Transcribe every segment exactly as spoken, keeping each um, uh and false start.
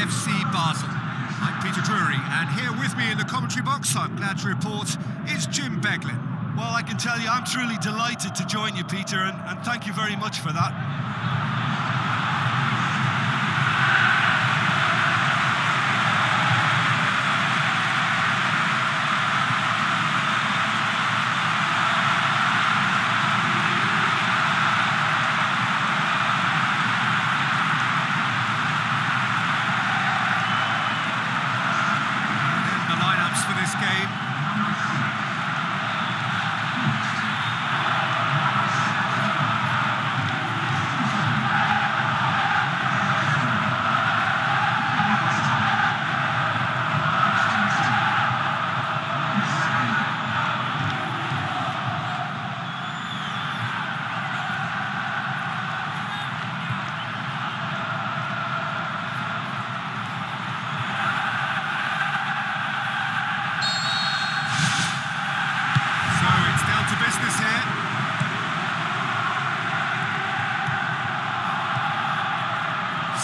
F C Basel. I'm Peter Drury, and here with me in the commentary box, I'm glad to report, is Jim Beglin. Well, I can tell you I'm truly delighted to join you, Peter, and, and thank you very much for that.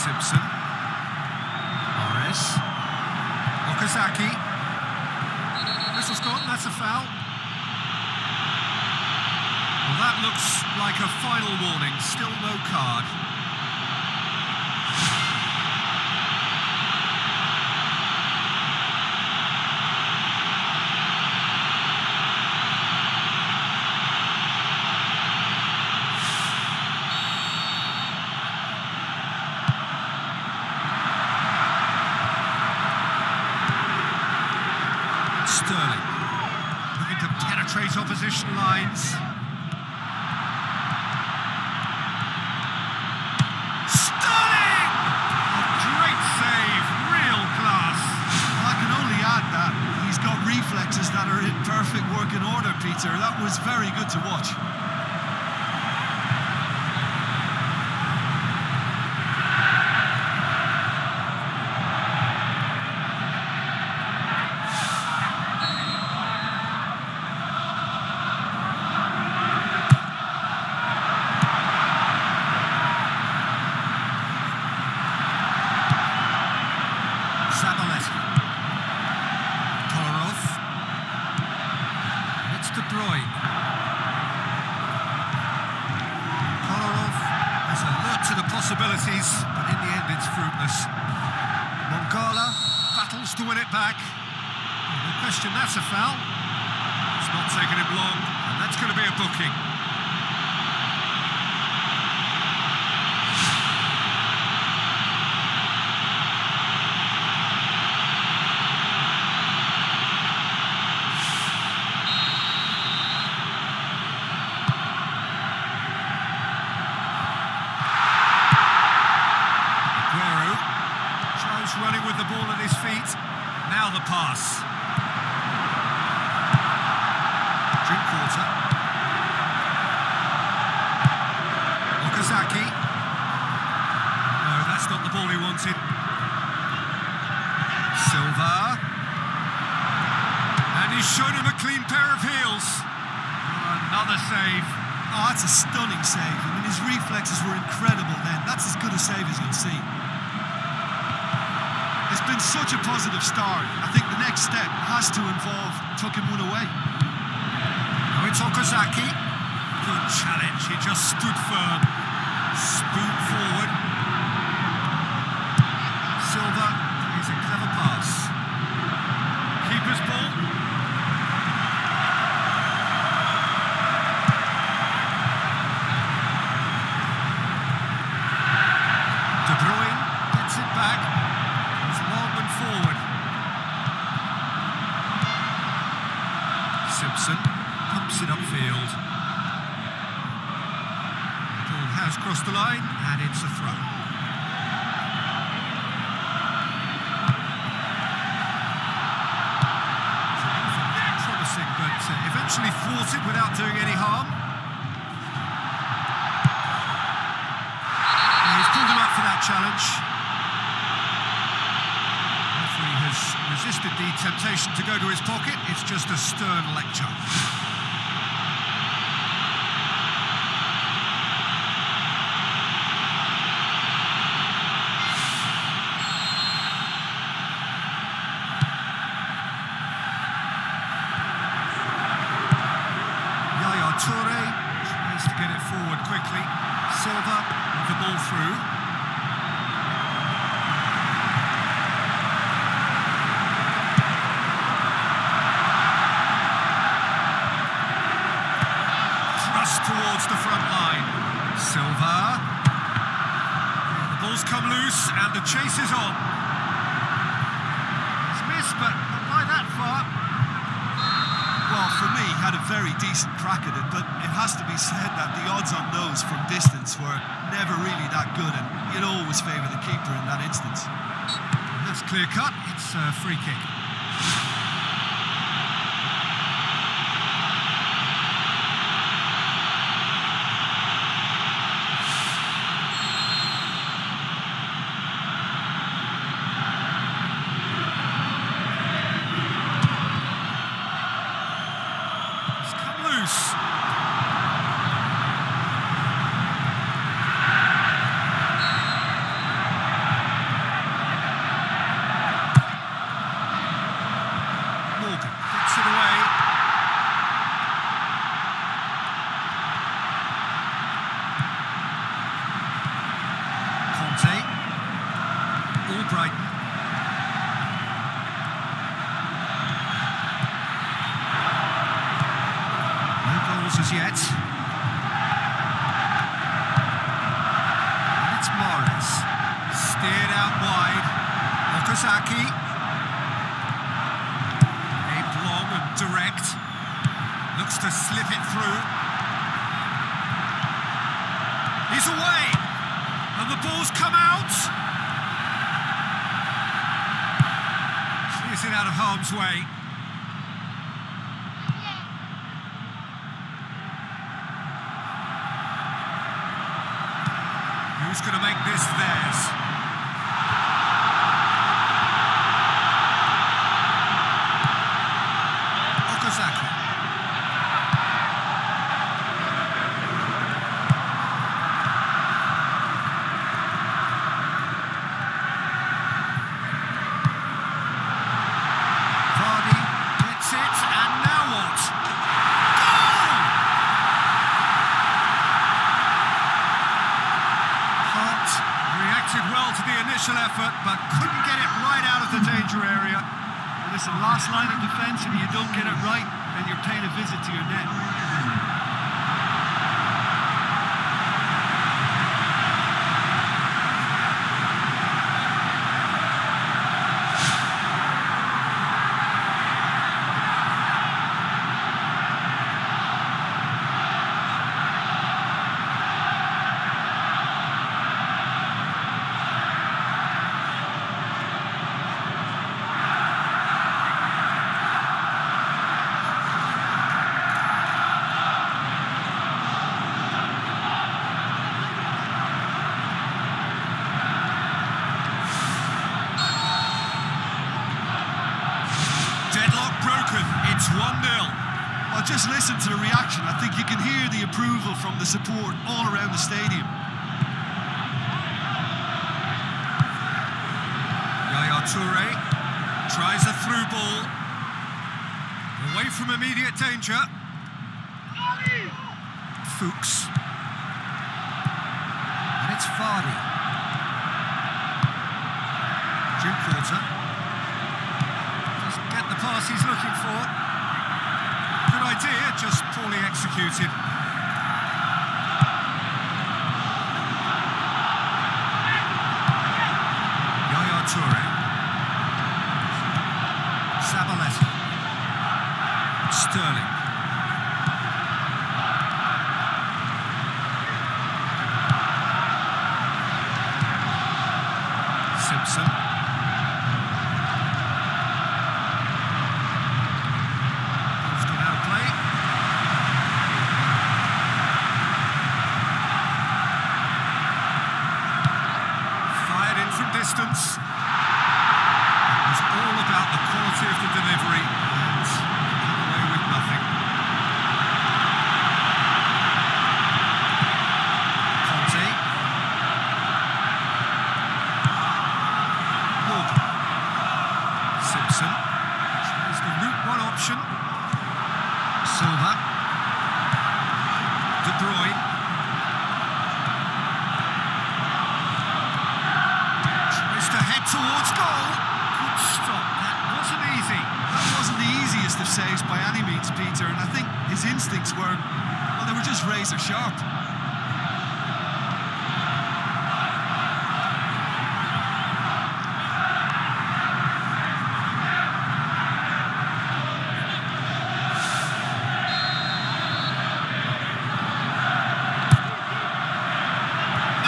Simpson, Mahrez, Okazaki, whistle's gone, that's a foul. Well, that looks like a final warning, still no card. Sterling, looking to penetrate opposition lines. Sterling! A great save, real class. Well, I can only add that he's got reflexes that are in perfect working order, Peter. That was very good to watch. Zabaleta, Kolarov, and it's De Bruyne. Kolarov has alerted to the possibilities, but in the end it's fruitless. Mangala battles to win it back. No question, that's a foul. It's not taking him long, and that's going to be a booking. Running with the ball at his feet, now the pass. Drinkwater. Okazaki. No, that's not the ball he wanted. Silva. And he's shown him a clean pair of heels. Oh, another save. Oh, that's a stunning save. I mean, his reflexes were incredible then. That's as good a save as you'll see. It's been such a positive start. I think the next step has to involve tucking one away. Now it's Okazaki. Good challenge. He just stood firm. Spoon forward. Silva plays a clever pass. Keeper's ball. De Bruyne gets it back. Forward. Simpson pumps it upfield. The ball has crossed the line and it's a throw. Promising, but eventually thwarted without doing any harm. And he's pulled him up for that challenge. Resisted the temptation to go to his pocket. It's just a stern lecture. quickly. Silva, the ball through. Thrust towards the front line. Silva. The ball's come loose and the chase is on. It's missed, but not by that far. Well, for me, had a very decent crack at it, but it has to be said that the odds on those from distance were never really that good, and you'd always favour the keeper in that instance. That's clear cut, it's a free kick. Brighton. No goals as yet. And it's Mahrez. Steered out wide. Okazaki. Aimed long and direct. Looks to slip it through. He's away. And the ball's come out. It out of harm's way. Yeah. Who's going to make this theirs? Effort, but couldn't get it right out of the danger area. Well, it's the last line of defence, and if you don't get it right, then you're paying a visit to your net. Just listen to the reaction. I think you can hear the approval from the support all around the stadium. Yaya Touré tries a through ball. Away from immediate danger. Fuchs. And it's Vardy. Drinkwater. Doesn't get the pass he's looking for. Idea, just poorly executed. Yaya Touré. Zabaleta. Sterling. Simpson. Distance. It was all about the quality of the delivery and away with nothing. Conte. Morgan. Simpson. There's the route one option. Silva. De Bruyne. saves by any means, Peter, and I think his instincts were, well, they were just razor sharp.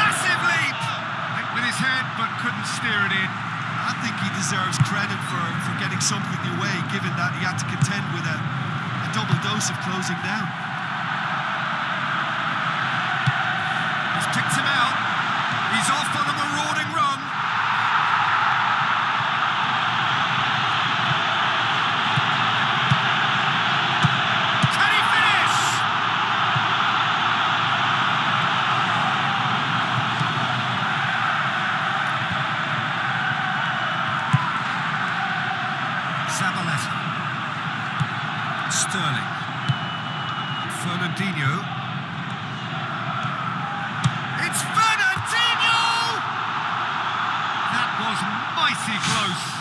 Massive leap! Went with his head, but couldn't steer it in. I think he deserves credit for, for getting something away, given that he had to contend with a, a double dose of closing down. He's kicked him out. He's off on a marauding run. Can he finish? Zabaleta, Sterling, Fernandinho. It's Fernandinho! That was mighty close.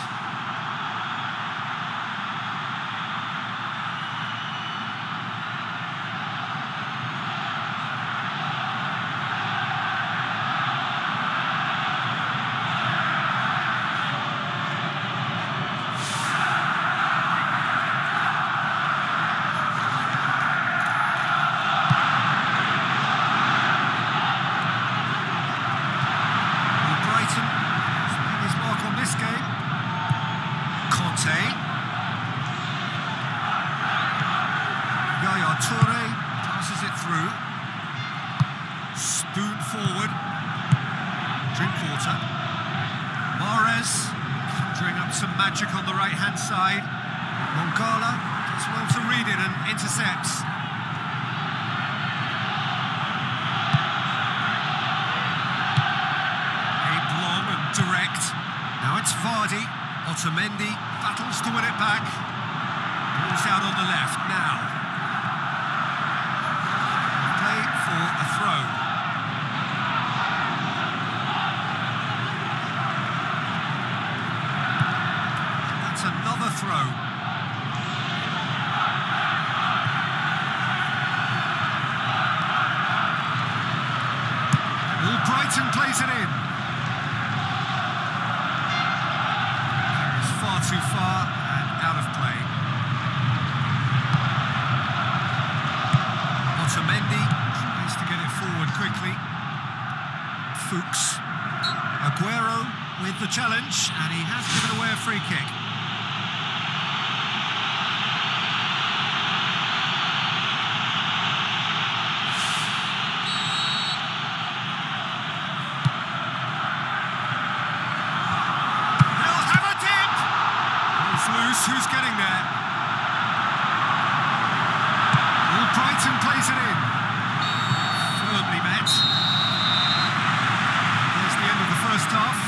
Yaya Touré passes it through. Spoon forward. Drinkwater. Mahrez conjuring up some magic on the right-hand side. Mangala does well to read it and intercepts. Aimed long and direct. Now it's Vardy. Otamendi battles to win it back. Ball's out on the left now. Play for a throw. That's another throw. Albrighton plays it in. Too far and out of play. Otamendi tries to get it forward quickly. Fuchs. Agüero with the challenge, and he has given away a free kick. Who's getting there? Well, Brighton plays it in. Firmly met. There's the end of the first half.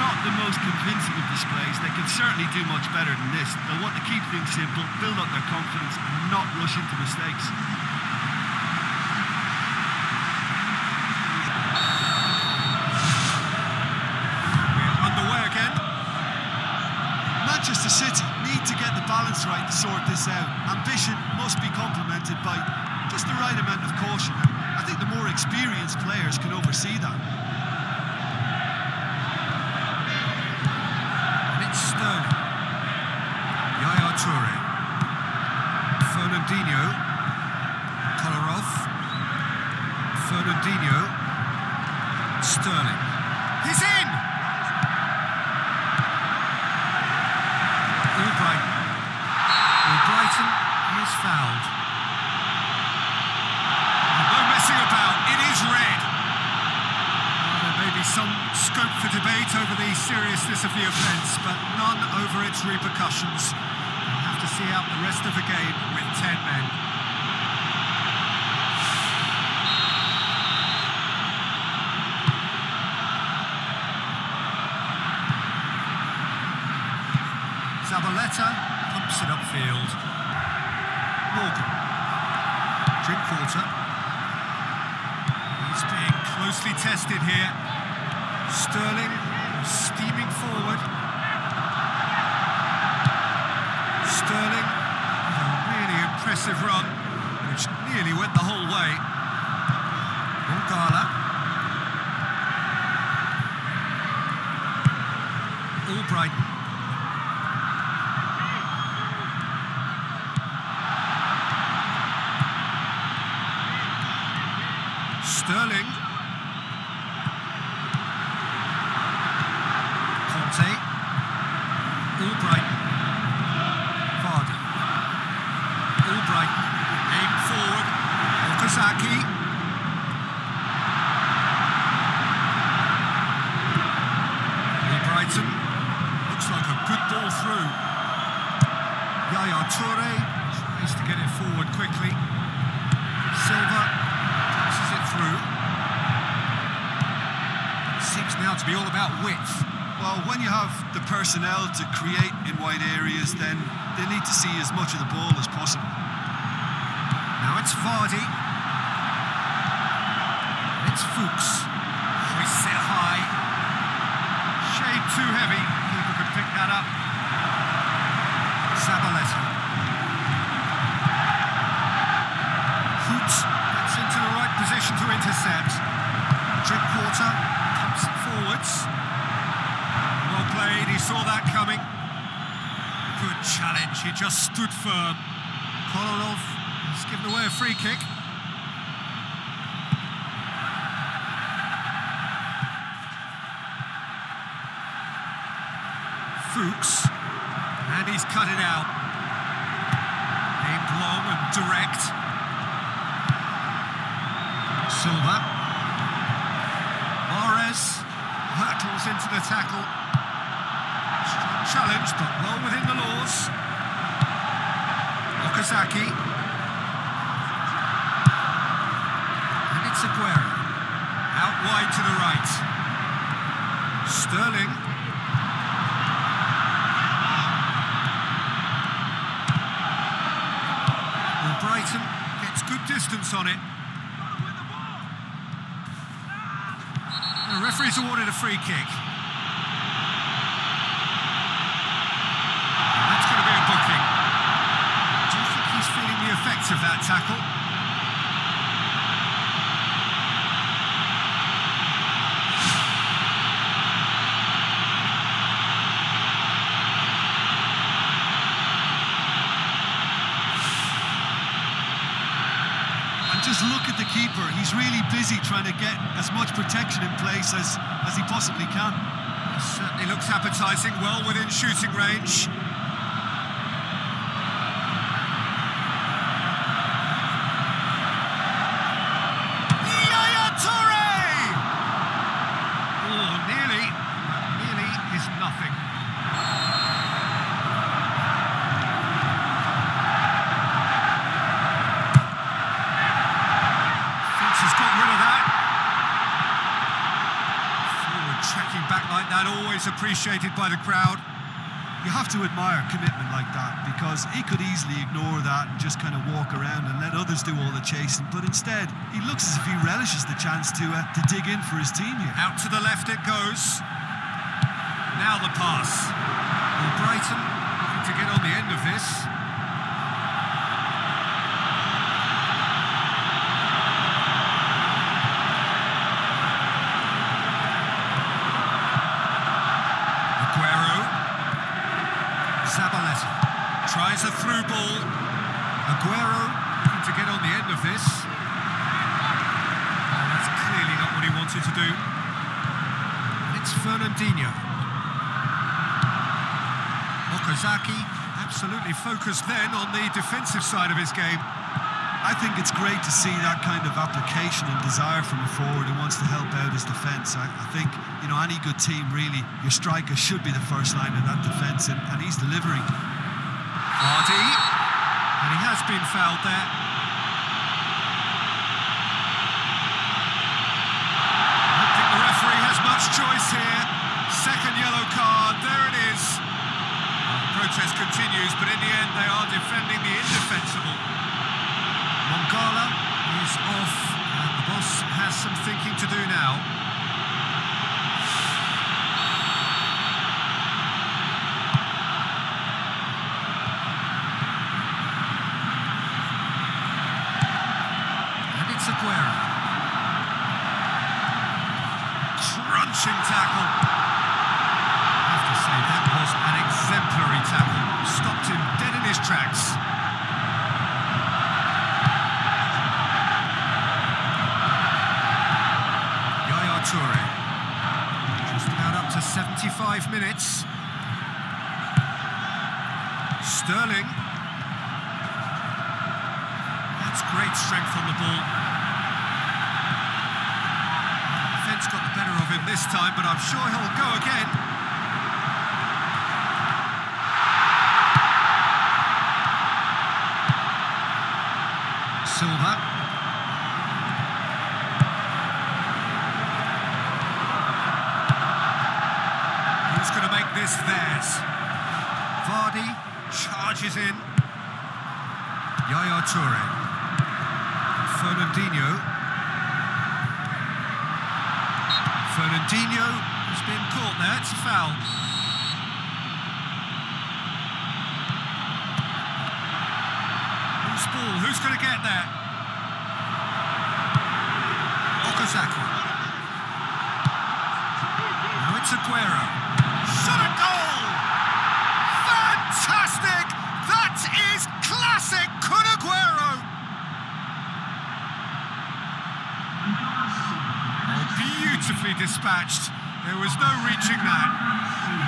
Not the most convincing of displays. They can certainly do much better than this. They'll want to keep things simple, build up their confidence, and not rush into mistakes. We're underway again. Manchester City need to get the balance right to sort this out. Ambition must be complemented by just the right amount of caution. I think the more experienced players can oversee that. And it's Sterling. Yaya Touré. Fernandinho. Kolarov. Fernandinho. Sterling. He's in! Brighton is fouled. No messing about, it is red. Well, there may be some scope for debate over the seriousness of the offence, but none over its repercussions. We'll have to see out the rest of the game with ten men. Zabaleta. Pumps it upfield. Morgan. Drinkwater. He's being closely tested here. Sterling steaming forward. Sterling. massive run, which nearly went the whole way. Mangala. Albrighton. Sterling. Conte. Albrighton. Vardy. Albrighton. Aimed forward. Okazaki. Albrighton. Looks like a good ball through. Yaya Touré tries to get it forward quickly. Silva. Through. Seems now to be all about width. Well, when you have the personnel to create in wide areas, then they need to see as much of the ball as possible. Now it's Vardy. It's Fuchs. Hoists it high. Shade too heavy. People could pick that up. Zabaleta. Fuchs. Position to intercept. Drinkwater comes forwards. Well played, he saw that coming. Good challenge, he just stood firm. Kolarov has given away a free kick. Fuchs, and he's cut it out. Aimed long and direct. Silva. Mahrez hurtles into the tackle. Strong challenge, but well within the laws. Okazaki. And it's Agüero. Out wide to the right. Sterling. And Brighton gets good distance on it. The referee's awarded a free kick. And that's going to be a booking. Do you think he's feeling the effects of that tackle? Just look at the keeper, he's really busy trying to get as much protection in place as, as he possibly can. It certainly looks appetising, well within shooting range. Yaya Touré! Oh, nearly, nearly is nothing. Always appreciated by the crowd. You have to admire commitment like that, because he could easily ignore that and just kind of walk around and let others do all the chasing, but instead he looks as if he relishes the chance to uh, to dig in for his team here. Out to the left it goes. Now the pass. Well, Brighton looking to get on the end of this. Tries a through ball. Agüero looking to get on the end of this. Oh, that's clearly not what he wanted to do. And it's Fernandinho. Okazaki absolutely focused then on the defensive side of his game. I think it's great to see that kind of application and desire from a forward who wants to help out his defence. I, I think, you know, any good team, really, your striker should be the first line of that defence, and, and he's delivering. Vardy, and he has been fouled there. I don't think the referee has much choice here. Second yellow card, there it is. The protest continues, but in the end they are defending the indefensible. Mangala is off, and the boss has some thinking to do now. ninety-five minutes. Sterling. That's great strength on the ball. Defence got the better of him this time, but I'm sure he'll go again. Silva. Who's going to make this theirs? Vardy charges in. Yaya Touré. Fernandinho. Fernandinho has been caught there. It's a foul. Ball. Who's going to get there? Okazaki. Now it's Agüero. Shot a goal! Fantastic! That is classic Kun Agüero! Oh, beautifully dispatched. There was no reaching that.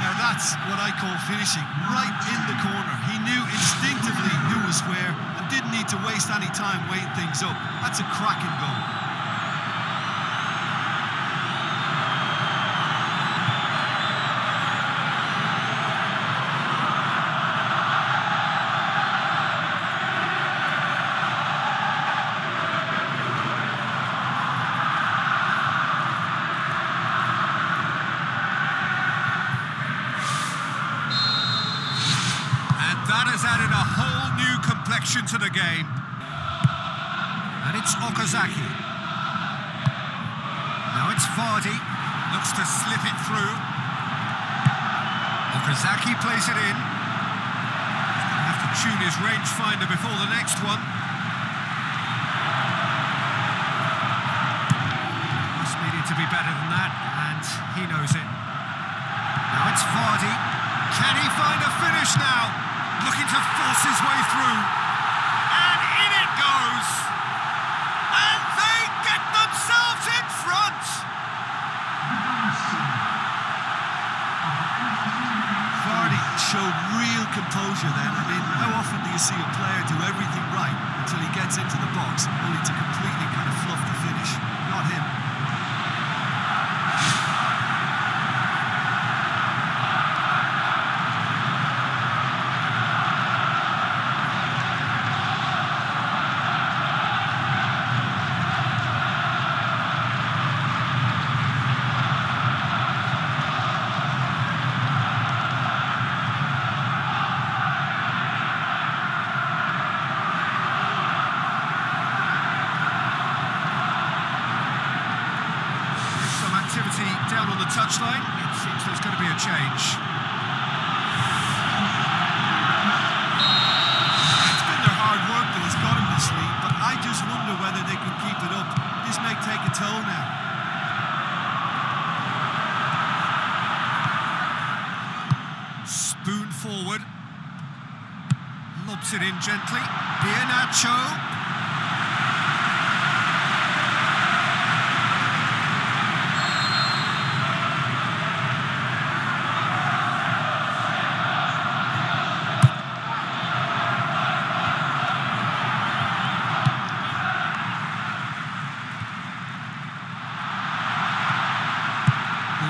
Now that's what I call finishing. Right in the corner. He knew instinctively who was where. Didn't need to waste any time weighing things up. That's a cracking goal. And that has added a whole new component to the game, and it's Okazaki. Now it's Vardy, looks to slip it through. Okazaki plays it in. He's going to have to tune his rangefinder before the next one. Must need it to be better than that, and he knows it. Now it's Vardy. Can he find a finish now? Looking to force his way through. And they get themselves in front! Vardy showed real composure then. I mean, how often do you see a player do everything right until he gets into the box, only to completely kind of fluff the finish? Not him. Down on the touchline, it seems there's going to be a change. It's been their hard work that has got them this lead, but I just wonder whether they can keep it up. This may take a toll now. Spoon forward. Lobs it in gently. Bianchi.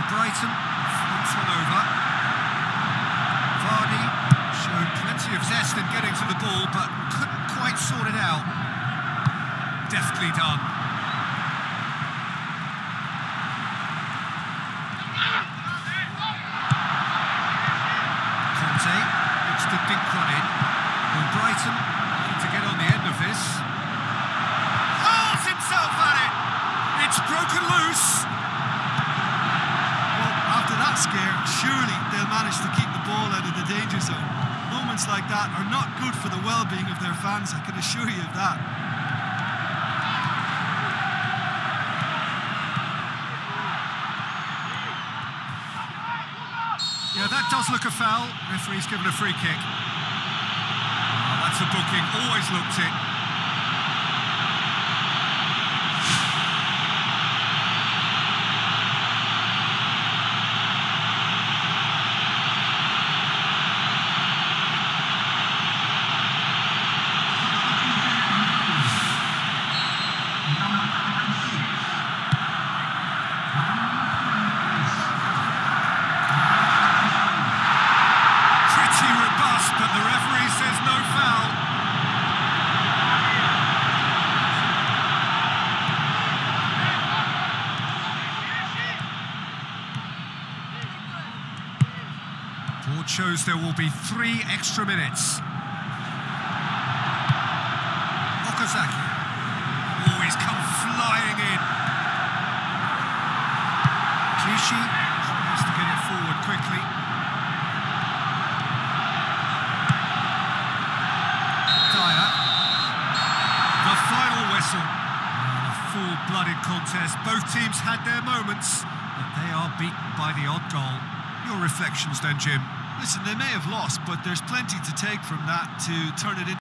Brighton flips one over. Vardy showed plenty of zest in getting to the ball, but couldn't quite sort it out. Deftly done. Conte looks to dink one in. And Brighton looking to get on the end of this. Hurls himself at it! It's broken loose! Scare, surely they'll manage to keep the ball out of the danger zone. Moments like that are not good for the well-being of their fans, I can assure you of that. Yeah, that does look a foul. Referee's given a free kick. Oh, that's a booking, always looked it. scoreout shows there will be three extra minutes. Okazaki. Oh, he's come flying in. Kishi tries to get it forward quickly. Dyer. The final whistle. A full-blooded contest. Both teams had their moments, but they are beaten by the odd goal. Your reflections then, Jim? Listen, they may have lost, but there's plenty to take from that to turn it into...